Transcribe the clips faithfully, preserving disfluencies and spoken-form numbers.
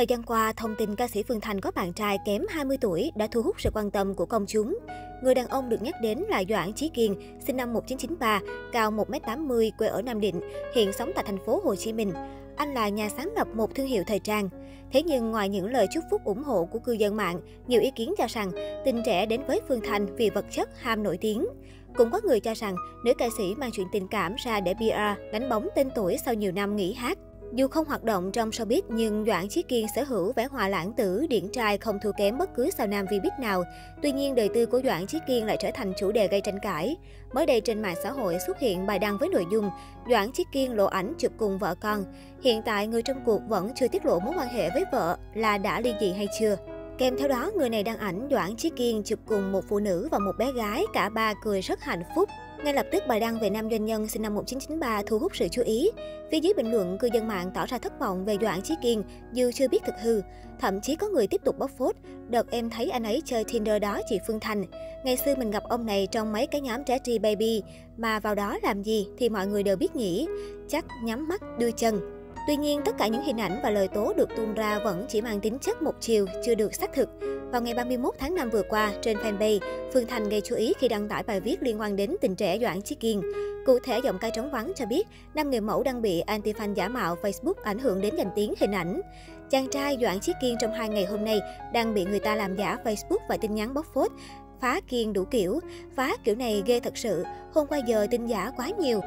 Thời gian qua, thông tin ca sĩ Phương Thanh có bạn trai kém hai mươi tuổi đã thu hút sự quan tâm của công chúng. Người đàn ông được nhắc đến là Doãn Chí Kiên, sinh năm một nghìn chín trăm chín mươi ba, cao một mét tám mươi, quê ở Nam Định, hiện sống tại thành phố Hồ Chí Minh. Anh là nhà sáng lập một thương hiệu thời trang. Thế nhưng ngoài những lời chúc phúc ủng hộ của cư dân mạng, nhiều ý kiến cho rằng tình trẻ đến với Phương Thanh vì vật chất ham nổi tiếng. Cũng có người cho rằng nữ ca sĩ mang chuyện tình cảm ra để pê e rờ đánh bóng tên tuổi sau nhiều năm nghỉ hát. Dù không hoạt động trong showbiz nhưng Doãn Chí Kiên sở hữu vẻ hòa lãng tử, điển trai không thua kém bất cứ sao nam vê bê nào. Tuy nhiên, đời tư của Doãn Chí Kiên lại trở thành chủ đề gây tranh cãi. Mới đây trên mạng xã hội xuất hiện bài đăng với nội dung Doãn Chí Kiên lộ ảnh chụp cùng vợ con. Hiện tại người trong cuộc vẫn chưa tiết lộ mối quan hệ với vợ là đã ly dị hay chưa. Kèm theo đó, người này đăng ảnh Doãn Chí Kiên chụp cùng một phụ nữ và một bé gái, cả ba cười rất hạnh phúc. Ngay lập tức, bài đăng về nam doanh nhân sinh năm một nghìn chín trăm chín mươi ba thu hút sự chú ý. Phía dưới bình luận, cư dân mạng tỏ ra thất vọng về Doãn Chí Kiên dù chưa biết thực hư. Thậm chí có người tiếp tục bóc phốt, đợt em thấy anh ấy chơi Tinder đó chị Phương Thanh. Ngày xưa mình gặp ông này trong mấy cái nhóm trẻ tri baby, mà vào đó làm gì thì mọi người đều biết nhỉ, chắc nhắm mắt đưa chân. Tuy nhiên, tất cả những hình ảnh và lời tố được tuôn ra vẫn chỉ mang tính chất một chiều, chưa được xác thực. Vào ngày ba mươi mốt tháng năm vừa qua, trên fanpage, Phương Thanh gây chú ý khi đăng tải bài viết liên quan đến tình trẻ Doãn Chí Kiên. Cụ thể, giọng ca trống vắng cho biết, năm người mẫu đang bị anti-fan giả mạo Facebook ảnh hưởng đến danh tiếng hình ảnh. Chàng trai Doãn Chí Kiên trong hai ngày hôm nay đang bị người ta làm giả Facebook và tin nhắn bóc phốt. Phá Kiên đủ kiểu, phá kiểu này ghê thật sự, hôm qua giờ tin giả quá nhiều.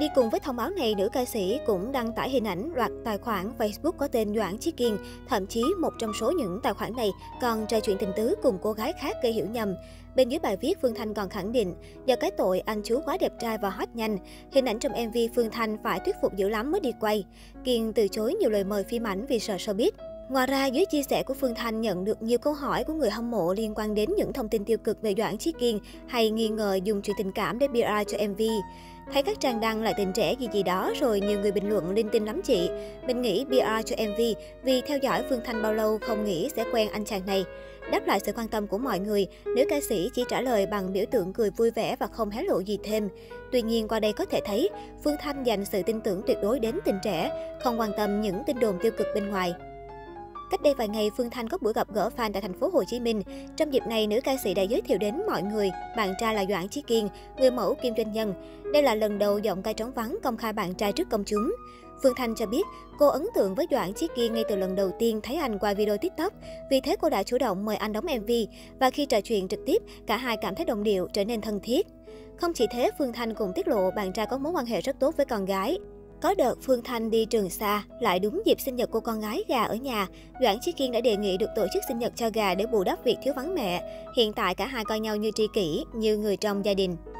Đi cùng với thông báo này, nữ ca sĩ cũng đăng tải hình ảnh loạt tài khoản Facebook có tên Doãn Chí Kiên. Thậm chí một trong số những tài khoản này còn trò chuyện tình tứ cùng cô gái khác gây hiểu nhầm. Bên dưới bài viết, Phương Thanh còn khẳng định do cái tội anh chú quá đẹp trai và hot nhanh, hình ảnh trong em vê Phương Thanh phải thuyết phục dữ lắm mới đi quay. Kiên từ chối nhiều lời mời phim ảnh vì sợ showbiz. Ngoài ra, dưới chia sẻ của Phương Thanh nhận được nhiều câu hỏi của người hâm mộ liên quan đến những thông tin tiêu cực về Doãn Chí Kiên hay nghi ngờ dùng chuyện tình cảm để pê e rờ cho em vê. Thấy các trang đăng lại tình trẻ gì gì đó rồi nhiều người bình luận linh tinh lắm chị. Mình nghĩ pê e rờ cho em vê vì theo dõi Phương Thanh bao lâu không nghĩ sẽ quen anh chàng này. Đáp lại sự quan tâm của mọi người, nữ ca sĩ chỉ trả lời bằng biểu tượng cười vui vẻ và không hé lộ gì thêm. Tuy nhiên, qua đây có thể thấy, Phương Thanh dành sự tin tưởng tuyệt đối đến tình trẻ, không quan tâm những tin đồn tiêu cực bên ngoài. Cách đây vài ngày, Phương Thanh có buổi gặp gỡ fan tại thành phố Hồ Chí Minh. Trong dịp này, nữ ca sĩ đã giới thiệu đến mọi người bạn trai là Doãn Chí Kiên, người mẫu kim doanh nhân. Đây là lần đầu giọng ca trống vắng công khai bạn trai trước công chúng. Phương Thanh cho biết cô ấn tượng với Doãn Chí Kiên ngay từ lần đầu tiên thấy anh qua video TikTok, vì thế cô đã chủ động mời anh đóng em vê và khi trò chuyện trực tiếp, cả hai cảm thấy đồng điệu, trở nên thân thiết. Không chỉ thế, Phương Thanh cũng tiết lộ bạn trai có mối quan hệ rất tốt với con gái. Có đợt Phương Thanh đi Trường Sa, lại đúng dịp sinh nhật cô con gái gà ở nhà, Doãn Chí Kiên đã đề nghị được tổ chức sinh nhật cho gà để bù đắp việc thiếu vắng mẹ. Hiện tại cả hai coi nhau như tri kỷ, như người trong gia đình.